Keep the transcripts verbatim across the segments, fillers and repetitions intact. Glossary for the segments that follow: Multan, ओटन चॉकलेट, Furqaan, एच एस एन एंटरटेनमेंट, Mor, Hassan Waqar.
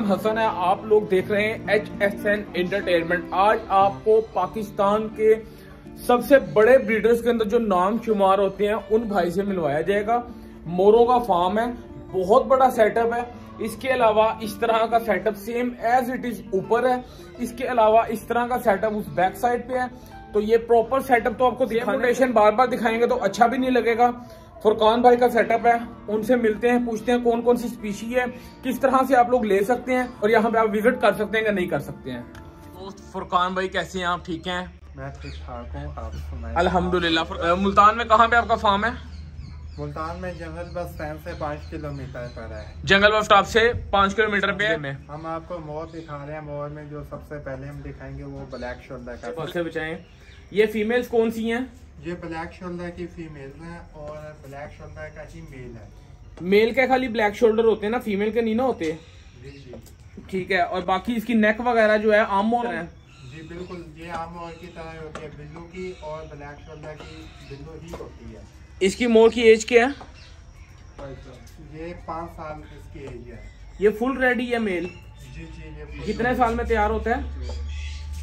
नाम हसन है। आप लोग देख रहे हैं एच एस एन एंटरटेनमेंट। आज आपको पाकिस्तान के सबसे बड़े ब्रीडर्स के अंदर जो नाम शुमार होते हैं उन भाई से मिलवाया जाएगा। मोरों का फार्म है, बहुत बड़ा सेटअप है। इसके अलावा इस तरह का setup same as it is ऊपर है, इसके अलावा इस तरह का सेटअप उस बैक साइड पे है। तो ये प्रॉपर सेटअप तो आपको रोटेशन बार बार दिखाएंगे तो अच्छा भी नहीं लगेगा। फुरकान भाई का सेटअप है, उनसे मिलते हैं, पूछते हैं कौन कौन सी स्पीशी है, किस तरह से आप लोग ले सकते हैं और यहाँ पे आप विजिट कर सकते हैं या नहीं कर सकते हैं। दोस्त फुरकान भाई कैसे हैं आप? ठीक हैं, मैं ठीक ठाक हूँ, आप सुनाएं? अल्हम्दुलिल्लाह। मुल्तान में कहाँ पे आपका फार्म है? मुल्तान में जंगल बस स्टैंड से पाँच किलोमीटर पर है। जंगल बस स्टॉप से पाँच किलोमीटर पे है। हम आपको मोर दिखा रहे हैं। मोर में जो सबसे पहले हम दिखाएंगे वो ब्लैक शोल्डर का। कैसे बचाएं? ये फीमेल्स कौन सी हैं? ये ब्लैक शोल्डर की फीमेल है और ब्लैक शोल्डर का ही मेल है। मेल के खाली ब्लैक शोल्डर होते हैं ना, फीमेल के नहीं ना होते। जी जी ठीक है। और बाकी इसकी नेक वगैरह जो है आम मोर है। जी बिल्कुल, ये आम मोर की तरह होती है, बिल्लू की और ब्लैक शोल्डर की बिल्लू ही होती है। इसकी मोर की एज क्या है? ये पाँच साल इसकी एज है। ये फुल रेडी है मेल? जी जी। ये कितने साल में तैयार होता है?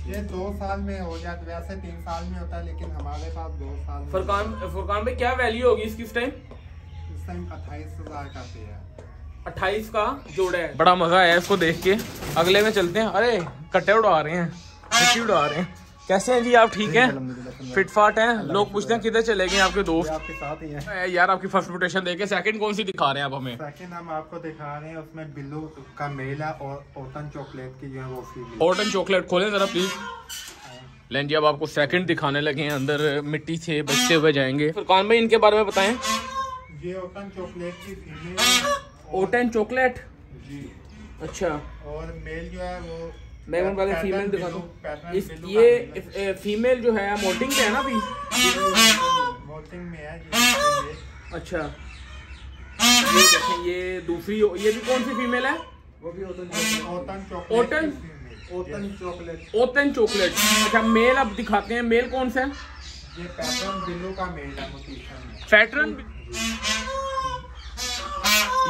ये दो साल में हो जाता है, वैसे तीन साल में होता है लेकिन हमारे पास दो साल में। फुरकान फुरकान भाई क्या वैल्यू होगी इसकी इस टाइम? इस टाइम अट्ठाईस हजार का पे है। अट्ठाईस का जोड़ा है। बड़ा मजा आया इसको देख के। अगले में चलते हैं। अरे कट्टे उड़ा रहे हैं, मिट्टी उड़ा रहे हैं। कैसे हैं जी आप? ठीक हैं, फिटफाट हैं। लोग पूछते हैं किधर चले गए आपके दोस्त? आपके साथ ही हैं यार। आपकी फर्स्ट रोटेशन देके सेकंड कौन सी दिखा रहे हैं आप हमें? सेकंड हम आपको दिखा रहे हैं, उसमें बिल्लू का मेला और ओटन चॉकलेट की जो है वो फीमेल। ओटन चॉकलेट खोलें जरा प्लीज। लेंजी अब आपको सेकंड दिखाने लगे हैं। अंदर मिट्टी से बचते हुए जाएंगे। फुरकान भाई इनके बारे में बताएं। ये ओटन चॉकलेट की फीमेल। ओटन चॉकलेट जी, अच्छा। और मेल जो है वो मैं वाले फीमेल दिखा दूं। ये फीमेल जो है मोटिंग पे है ना अभी? मोटिंग में है। अच्छा ये देखें, ये दूसरी, ये भी कौन सी फीमेल है? वो भी ओटन ओटन ओटन चॉकलेट ओटन चॉकलेट। अच्छा मेल अब दिखाते हैं, मेल कौन सा है? ये पैटर्न बिल्लू का मेल है, पैटर्न।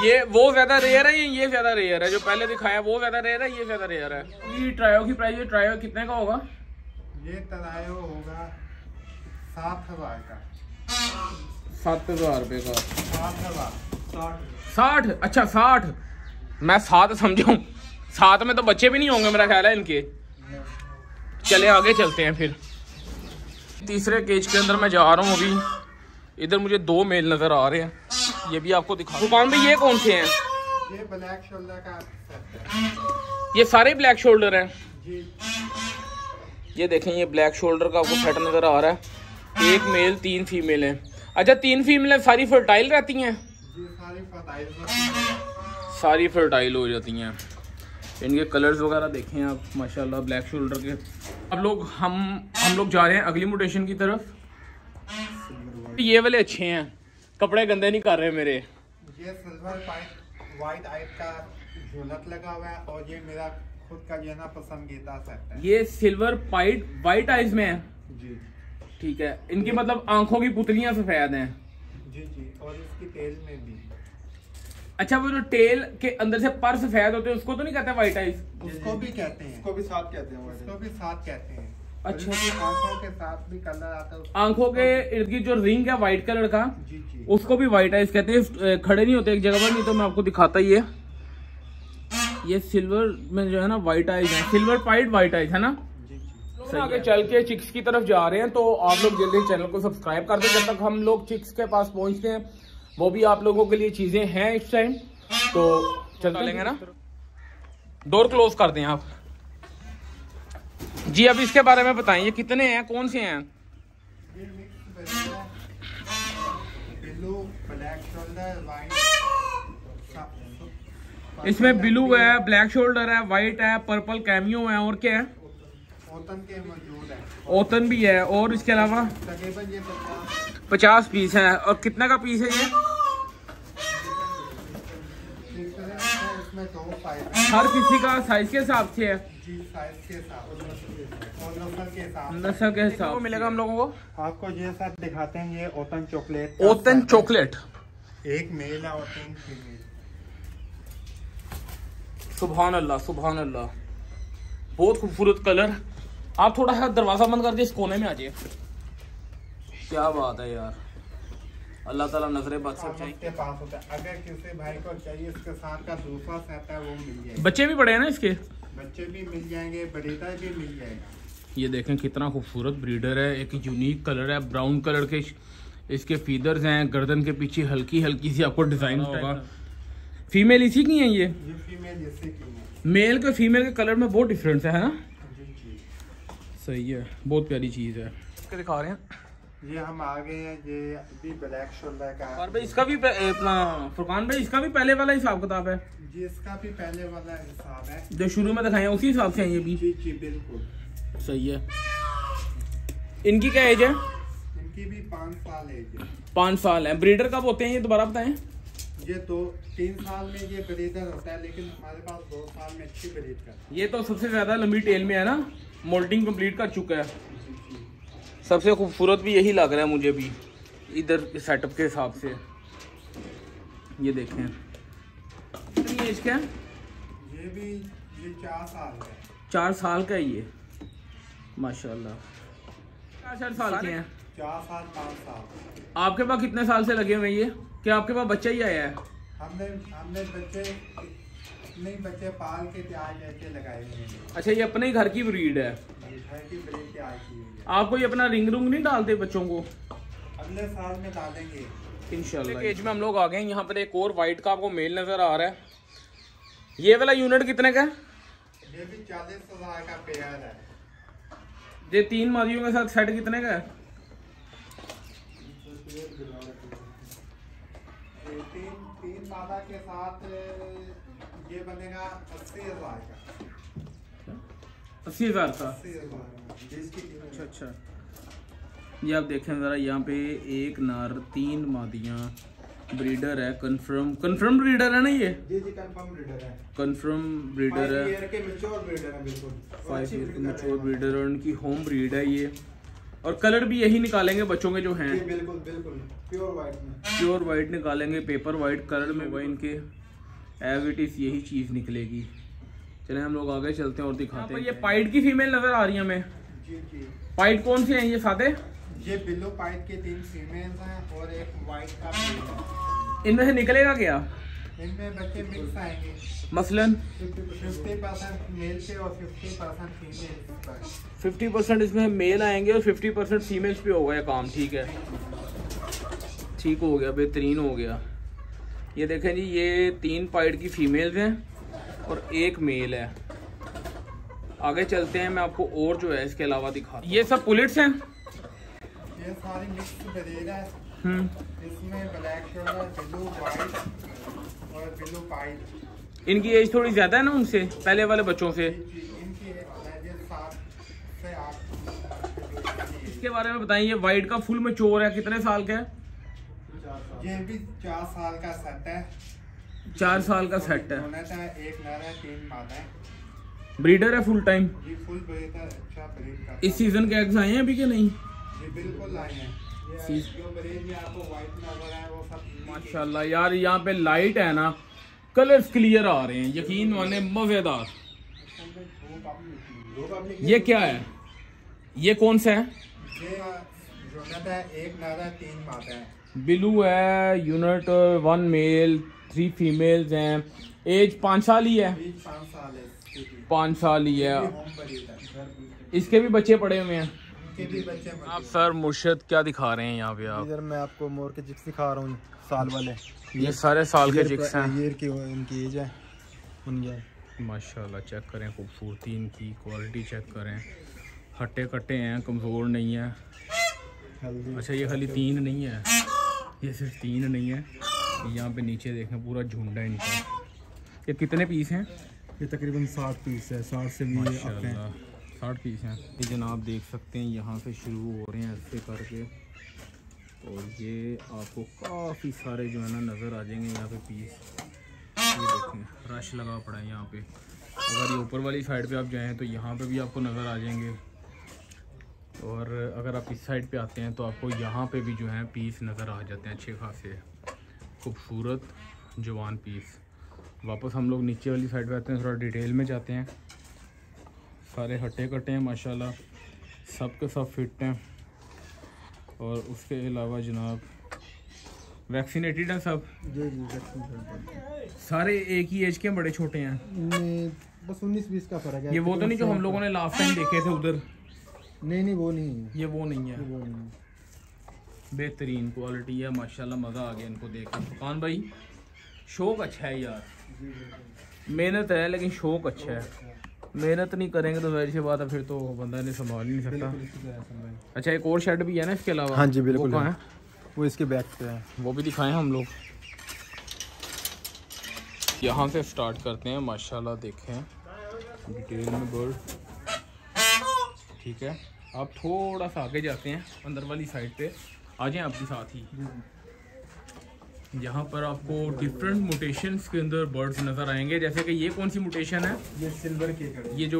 ये वो ज्यादा रेयर है, ये ज्यादा रेयर है? जो पहले दिखाया वो ज्यादा रेयर है, ये ज्यादा रेयर है। ये ट्रायो की प्राइस, ये ट्रायो कितने का होगा? ये ट्रायो होगा सात हजार का। सात हजार रुपये का? सात हजार साठ। अच्छा साठ, मैं सात समझा हूँ। सात में तो बच्चे भी नहीं होंगे मेरा ख्याल है इनके। चले आगे चलते हैं फिर। तीसरे केज के अंदर मैं जा रहा हूँ अभी। इधर मुझे दो मेल नजर आ रहे हैं, ये भी आपको दिखा। फुरकान भाई ये कौन से हैं? ये ब्लैक शोल्डर का। ये सारे ब्लैक शोल्डर हैं जी। ये देखें, ये ब्लैक शोल्डर का आपको सेट नजर आ रहा है। एक मेल तीन फीमेल हैं। अच्छा तीन फीमेल हैं, सारी फर्टाइल रहती हैं? जी सारी फर्टाइल रहती हैं, सारी फर्टाइल हो जाती हैं। इनके कलर्स वगैरह देखें आप, माशाल्लाह ब्लैक शोल्डर के। अब लोग हम हम लोग जा रहे हैं अगली म्यूटेशन की तरफ। ये वाले अच्छे हैं, कपड़े गंदे नहीं कर रहे मेरे। ये सिल्वर पाइप वाइट आइट का झूलत लगा हुआ है और ये मेरा खुद का जो है ना पसंदीदा सेट है। ये सिल्वर पाइप वाइट आइज में है जी। ठीक है, इनकी मतलब आंखों की पुतलियां सफेद हैं जी जी। और इसकी टेल में भी। अच्छा वो जो टेल के अंदर से पर सफेद होते हैं उसको तो नहीं कहते वाइट आइज? उसको भी कहते हैं, उसको भी साथ कहते हैं, उसको भी साथ कहते हैं। अच्छा आंखों के साथ भी कलर आता है। आंखों के इर्द गिर्द जो रिंग है व्हाइट कलर का जी जी, उसको भी व्हाइट आइज कहते हैं। खड़े नहीं होते एक जगह पर, नहीं तो मैं आपको दिखाता ही है। ये सिल्वर में जो है ना व्हाइट आइज है, सिल्वर पाइड व्हाइट आइज है ना। आगे चल के चिक्स की तरफ जा रहे हैं, तो आप लोग जल्दी चैनल को सब्सक्राइब कर दो। जब तक हम लोग चिक्स के पास पहुँचते हैं, वो भी आप लोगों के लिए चीजें हैं इस टाइम। तो चलते लेंगे ना, डोर क्लोज कर दें आप जी। अब इसके बारे में बताएं, ये कितने हैं, कौन से हैं? इसमें ब्लू है, ब्लैक शोल्डर है, वाइट है, पर्पल कैमियो है और क्या है? ओटन के मौजूद है, ओटन भी है। और इसके अलावा पचास पीस है। और कितने का पीस है ये? हर किसी का साइज के हिसाब से है जी, साइज के हिसाब और नस्ल के हिसाब। नस्ल के हिसाब को मिलेगा हम लोगों को। आपको ये साथ दिखाते हैं, ये ओटन चॉकलेट। ओटन चॉकलेट एक मेल है और तीन फीमेल। सुभान अल्लाह सुभान अल्लाह, बहुत खूबसूरत कलर। आप थोड़ा सा दरवाज़ा बंद कर दिए, इस कोने में आ जाइए। क्या बात है यार, अल्लाह ताला नजरे बच सब चाहिए। अगर किसी भाई को चाहिए इसके साथ का दूसरा सेट है वो मिल जाएगा। बच्चे भी बड़े हैं ना इसके, बच्चे भी मिल जाएंगे, बड़ीदा भी मिल जाएगा। ये देखें कितना खूबसूरत ब्रीडर है, एक यूनिक कलर है, ब्राउन कलर के इसके फीदर्स हैं, गर्दन के पीछे हल्की हल्की सी आपको डिजाइन होगा। फीमेल इसी की है ये, ये फीमेल इसी की है। मेल का फीमेल के कलर में बहुत डिफरेंस है, है ना? सही है, बहुत प्यारी चीज़ है। इसके दिखा रहे हैं ये हम आ गए हैं, ये अभी ब्लैक शोल्डर का। और भाई इसका भी अपना फुरकान भाई इसका भी पहले वाला हिसाब किताब है जी, इसका भी पहले वाला हिसाब है जो शुरू में दिखाया उसी हिसाब से है ये भी। जी जी बिल्कुल सही है। इनकी क्या एज है? इनकी भी पाँच साल एज है। पाँच साल है। ब्रीडर कब होते हैं ये दोबारा बताएं? ये दो तीन साल में ये ब्रीडर होता है, लेकिन हमारे पास दो साल में अच्छी ब्रीड का। ये तो सबसे ज़्यादा लंबी टेल में है ना, मोल्टिंग कम्प्लीट कर चुका है। सबसे खूबसूरत भी यही लग रहा है मुझे भी इधर सेटअप के हिसाब से। ये देखें ये इसका ये भी ये चार साल का है, चार साल का है ये माशाल्लाह। चार चार साल के हैं, चार साल पाँच साल। आपके पास कितने साल से लगे हुए हैं ये? क्या आपके पास बच्चा ही आया है? हमने हमने बच्चे नहीं बच्चे पाल के तैयार करके लगाए हुए हैं। अच्छा, ये अपने ही घर की ब्रीड है? आपको ये अपना रिंग रूंग नहीं डालते बच्चों को? अगले साल में डालेंगे इंशाल्लाह। एज में हम लोग आ गए हैं। यहाँ पर एक और वाइट का आपको मेल नजर आ रहा है। ये वाला यूनिट कितने का है? ये भी चालीस हजार का पेयर है। ये तीन मादियों के साथ सेट कितने का है? तीन तीन मादा के साथ ये बनेगा अस्सी हजार का। अस्सी हज़ार का। अच्छा अच्छा, ये आप देखें ज़रा यहाँ पे एक नार तीन मादियाँ ब्रीडर है। कन्फर्म कन्फर्म ब्रीडर है ना ये? जी जी कन्फर्म ब्रीडर है। कन्फर्म ब्रीडर है। फाइव ईयर के मैच्योर ब्रीडर है, बिल्कुल फाइव ईयर के मैच्योर ब्रीडर है। उनकी होम ब्रीड है ये, और कलर भी यही निकालेंगे बच्चों के जो हैं। बिल्कुल बिल्कुल प्योर वाइट में, प्योर वाइट निकालेंगे पेपर वाइट कलर में। वह इनके एज इट इज़ यही चीज़ निकलेगी। चले हम लोग आगे चलते हैं और दिखाते हैं। ये पाइड की फीमेल नजर आ रही है हमें। जी जी। पाइड कौन से हैं ये सादे? ये बिलो पाइड के तीन फीमेल्स हैं और एक वाइट का मेल है। इनमें से निकलेगा क्या? इनमें बच्चे मिक्स आएंगे, मसलन पचास परसेंट मेल पे और पचास परसेंट फीमेल पे। पचास परसेंट इसमें मेल आएंगे और पचास परसेंट फीमेल्स पे होगा ये काम। ठीक है, ठीक हो गया, बेहतरीन हो गया। ये देखें जी, ये तीन पाइड की फीमेल्स हैं और एक मेल है। आगे चलते हैं, मैं आपको और जो है इसके अलावा दिखा। ये सब पुलिट्स हैं? ये सारी मिक्स ब्रीड है। इसमें ब्लैक शोल्डर, ब्लू वाइट और ब्लू पाइड। इनकी एज थोड़ी ज्यादा है ना उनसे पहले वाले बच्चों से? इनकी एज सात से आठ। इसके बारे में बताइए, वाइट का फुल मैच्योर है, कितने साल का है? ये भी चार साल का सेट है। चार साल का सेट है। एक नर है, तीन मादा है। ब्रीडर है फुल टाइम? जी फुल ब्रीडर। अच्छा ब्रीड का इस सीजन के एग्स आए हैं अभी के नहीं? जी बिल्कुल आए हैं। ये जो ब्रीड में आपको व्हाइट नजर आए वो सब माशाल्लाह। यार यहाँ पे लाइट है ना, कलर्स क्लियर आ रहे हैं, यकीन माने मजेदार। ये क्या है? ये कौन सा है? एक नर है, तीन मादा है। ब्लू है unit, one male three females हैं। एज पाँच साल ही है? पाँच साल ही है। इसके भी बच्चे पड़े हुए हैं। आप सर मुर्शद क्या दिखा रहे हैं यहाँ पे आप? इधर मैं आपको मोर के चिप्स दिखा रहा हूँ, साल वाले। ये सारे साल के चिप्स हैं। ईयर की इनकी एज है उनकी। माशाल्लाह चेक करें खूबसूरती इनकी, क्वालिटी चेक करें। हट्टे कट्टे हैं, कमज़ोर नहीं है। अच्छा ये खाली तीन नहीं है, ये सिर्फ तीन नहीं है। यहाँ पे नीचे देखें पूरा झुंड है इनका। ये कितने पीस हैं? ये तकरीबन साठ पीस है, साठ से भी आते हैं। साठ पीस हैं ये जनाब, देख सकते हैं यहाँ से शुरू हो रहे हैं ऐसे करके, और ये आपको काफ़ी सारे जो है ना नज़र आ जाएंगे यहाँ पे पीस। ये देखें रश लगा पड़ा है यहाँ पे। अगर ये ऊपर वाली साइड पे आप जाएँ तो यहाँ पे भी आपको नज़र आ जाएंगे, और अगर आप इस साइड पर आते हैं तो आपको यहाँ पर भी जो है पीस नज़र आ जाते हैं अच्छे खासे खूबसूरत जवान पीस। वापस हम लोग नीचे वाली साइड पे आते हैं, थोड़ा डिटेल में जाते हैं। सारे हटे कटे हैं माशाल्लाह, सब के सब फिट हैं। और उसके अलावा जनाब वैक्सीनेटेड हैं सब। जी जी वैक्सीनेटेड, सारे एक ही एज के, बड़े छोटे हैं, बस उन्नीस बीस का फर्क है। ये वो तो नहीं जो हम लोगों ने लास्ट टाइम देखे थे उधर? नहीं नहीं वो नहीं है, ये वो नहीं है, वो नहीं है। बेहतरीन क्वालिटी है माशाल्लाह, मज़ा आ गया इनको देख कर। फुर्कान भाई शौक़ अच्छा है यार, मेहनत है लेकिन शौक़ अच्छा है। मेहनत नहीं करेंगे तो वैसी बात है, फिर तो बंदा ने संभाल ही नहीं सकता। अच्छा एक और शेड भी है ना इसके अलावा? हाँ जी बिल्कुल, वो, है। वो इसके बैक पे है, वो भी दिखाएं हम लोग। यहाँ से स्टार्ट करते हैं माशाल्लाह, देखें डिटेल में बर्ड। ठीक है आप थोड़ा सा आगे जाते हैं, अंदर वाली साइड पे आ जाएँ आपके साथ ही। यहाँ पर आपको डिफरेंट म्यूटेशंस के अंदर बर्ड्स नज़र आएंगे, जैसे कि ये कौन सी म्यूटेशन है? ये सिल्वर केक है, ये जो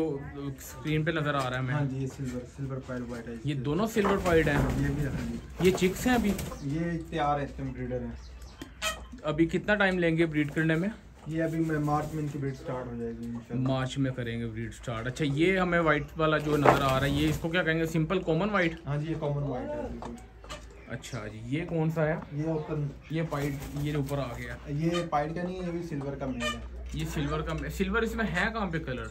स्क्रीन पे नज़र आ रहा है मैं। हाँ जी ये सिल्वर सिल्वर पाइड वाइट है, ये दोनों सिल्वर पाइड हैं। ये भी ये चिक्स हैं अभी, ये तैयार है, ब्रीडर हैं। अभी कितना टाइम लेंगे ब्रीड करने में? ये अभी मैं मार्च में इनकी ब्रीड स्टार्ट हो जाएगी, मार्च में करेंगे ब्रीड स्टार्ट। अच्छा ये हमें वाइट वाला जो नज़र आ रहा है, ये इसको क्या कहेंगे? Simple common white? हाँ जी ये कॉमन वाइट है बिल्कुल। अच्छा जी ये कौन सा है? ये ऊपर ये पाइड, ये ऊपर आ गया, ये पाइड का नहीं है, ये भी सिल्वर का मेल है। ये सिल्वर का सिल्वर इसमें है कहाँ पे कलर?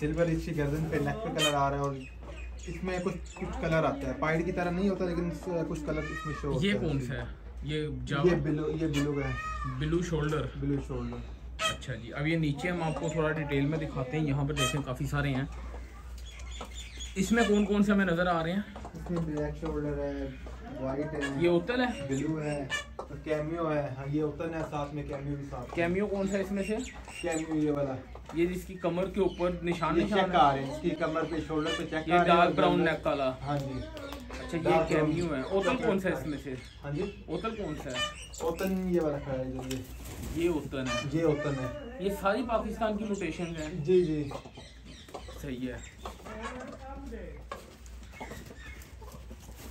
सिल्वर इसकी गर्दन पे नेक पे कलर आ रहा है, और इसमें कुछ कुछ कलर आता है, पाइड की तरह नहीं होता लेकिन कुछ कलर इसमें शो होता है। ये कौन सा है? ये ये ब्लू, ये ब्लू का है, ब्लू शोल्डर, ब्लू शोल्डर। अच्छा जी अब ये नीचे हम आपको थोड़ा डिटेल में दिखाते हैं। यहाँ पर देखें काफ़ी सारे हैं, इसमें कौन कौन से हमें नज़र आ रहे हैं? इसमें ब्लैक शोल्डर है, वाइट है, ये उतल है, ब्लू है, तो कैमियो है। ये उतल है साथ में, कैमियो भी साथ। कैमियो कौन सा है इसमें से? कैमियो ये वाला, ये जिसकी कमर के ऊपर निशान निशान आ रहे हैं, इसकी कमर पे शोल्डर पे चेक, ये डार्क ब्राउन नेक वाला। हाँ जी अच्छा ये कैमियो है। ओतल कौन सा है इसमें से? हाँ जी ओतल कौन सा है? ओतल ये वाला है, ये ये ओतल है, ये ओतल है। ये सारी पाकिस्तान की म्यूटेशन है। जी जी सही है।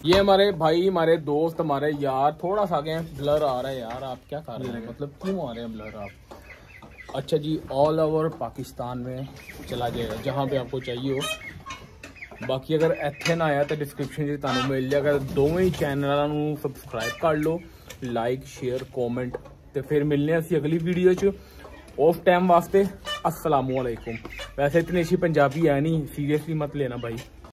ये हमारे भाई, हमारे दोस्त, हमारे यार, थोड़ा सा आगे ब्लर आ रहा है यार, आप क्या कर रहे हैं? मतलब क्यों आ रहे हैं ब्लर आप? अच्छा जी ऑल ओवर पाकिस्तान में चला जाएगा जहाँ पे आपको चाहिए हो। बाकी अगर इत्थे ना आया तो डिस्क्रिप्शन से तुहानू मिल जाएगा। अगर दोवें ही चैनलों नू सबसक्राइब कर लो, लाइक शेयर कॉमेंट, तो फिर मिलने असी अगली वीडियो च। ऑफ टाइम वास्ते अस्सलामु अलैकुम। वैसे इतनी अच्छी पंजाबी है नहीं, सीरियसली मत लेना भाई।